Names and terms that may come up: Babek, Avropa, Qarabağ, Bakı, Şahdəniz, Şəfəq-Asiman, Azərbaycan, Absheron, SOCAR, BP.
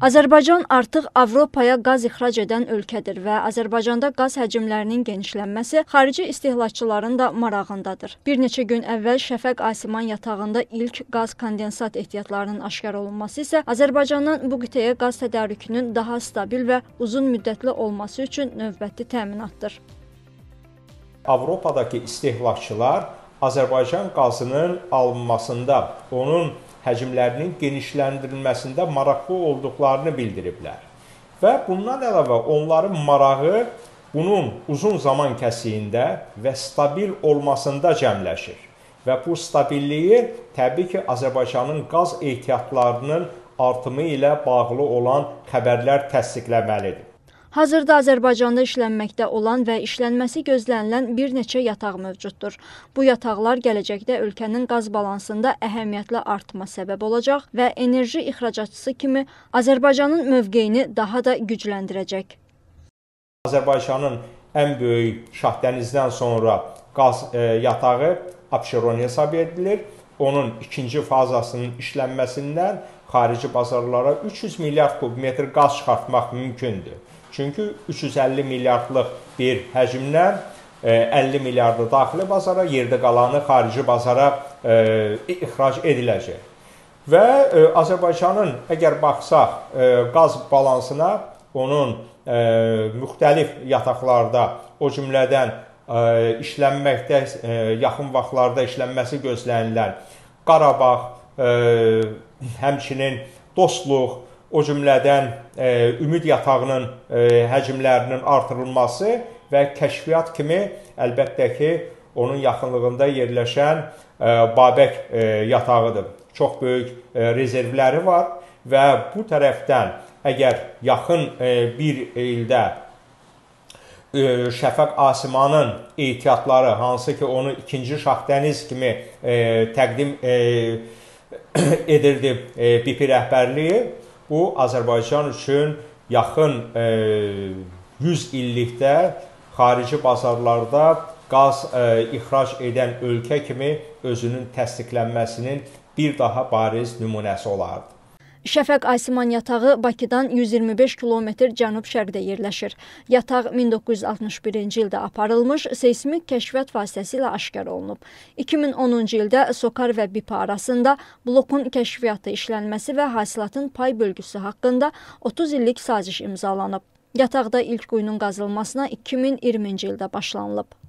Azərbaycan artıq Avropaya qaz ixrac edən ölkədir və Azərbaycanda qaz həcmlərinin genişlənməsi xarici istehlakçıların da marağındadır. Bir neçə gün əvvəl Şəfəq-Asiman yatağında ilk qaz kondensat ehtiyatlarının aşkar olunması isə Azərbaycandan bu qitəyə qaz tədarükünün daha stabil və uzun müddətli olması üçün növbəti təminatdır. Avropadakı istehlakçılar Azərbaycan qazının alınmasında, onun həcmlərinin genişləndirilməsində maraqlı olduqlarını bildiriblər. Və bundan əlavə onların marağı bunun uzun zaman kəsiyində və stabil olmasında cəmləşir. Və bu stabilliyi təbii ki, Azərbaycanın qaz ehtiyatlarının artımı ilə bağlı olan xəbərlər təsdiqləməlidir. Hazırda Azərbaycanda işlənməkdə olan və işlənməsi gözlənilən bir neçə yataq mövcuddur. Bu yataqlar gələcəkdə ölkənin qaz balansında əhəmiyyətli artma səbəb olacaq və enerji ixracatçısı kimi Azərbaycanın mövqeyini daha da gücləndirəcək. Azərbaycanın ən böyük Şahdənizdən sonra qaz yatağı Absheron hesab edilir. Onun ikinci fazasının işlənməsindən xarici bazarlara 300 milyard kubmetr qaz çıxartmaq mümkündür. Çünki 350 milyardlıq bir həcmdən 50 milyardı daxili bazara, yerdə qalanı xarici bazara ixrac ediləcək. Və Azərbaycanın, əgər baxsaq, qaz balansına onun müxtəlif yataqlarda, o cümlədən işlənməkdə, yaxın vaxtlarda işlənməsi gözlənilən Qarabağ, həmçinin dostluq, o cümlədən ümid yatağının həcmlərinin artırılması və kəşfiyyat kimi əlbəttə ki, onun yaxınlığında yerləşən Babek yatağıdır. Çox böyük rezervləri var və bu tərəfdən əgər yaxın bir ildə Şəfəq-Asimanın ehtiyatları, hansı ki, onu ikinci Şahdəniz kimi təqdim edirdi BP rəhbərliyi, bu, Azərbaycan üçün yaxın 100 illikdə xarici bazarlarda qaz ixrac edən ölkə kimi özünün təsdiqlənməsinin bir daha bariz nümunəsi olardı. Şəfəq-Asiman yatağı Bakıdan 125 km cənub-şərqdə yerləşir. Yataq 1961-ci ildə aparılmış seismik kəşfiyyat vasitəsilə aşkar olunub. 2010-cu ildə SOCAR və BP arasında blokun kəşfiyyatı işlənməsi və hasilatın pay bölgüsü haqqında 30 illik saziş imzalanıb. Yataqda ilk quyunun qazılmasına 2020-ci ildə başlanılıb.